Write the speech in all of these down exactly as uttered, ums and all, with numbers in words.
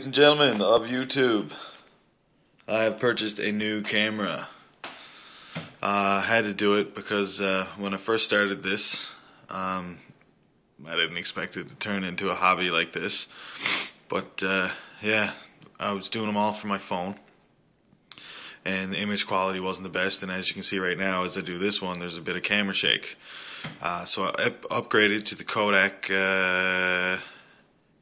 ladies and gentlemen of YouTube, I have purchased a new camera. I uh, had to do it because uh, when I first started this, um, I didn't expect it to turn into a hobby like this. But uh, yeah, I was doing them all from my phone, and the image quality wasn't the best. And as you can see right now, as I do this one, there's a bit of camera shake. Uh, so I up upgraded to the Kodak uh,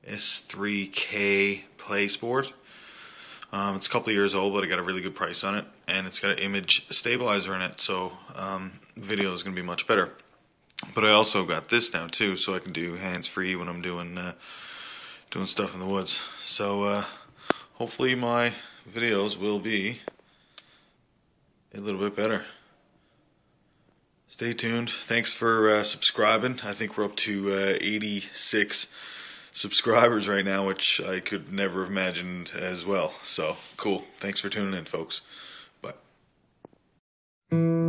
Zx three PlaySport. Um, it's a couple of years old, but I got a really good price on it, and it's got an image stabilizer in it, so um, video is going to be much better. But I also got this now too, so I can do hands-free when I'm doing uh, doing stuff in the woods. So uh, hopefully my videos will be a little bit better. Stay tuned. Thanks for uh, subscribing. I think we're up to uh, eighty-six subscribers right now, which I could never have imagined as well. So, cool. Thanks for tuning in, folks. Bye.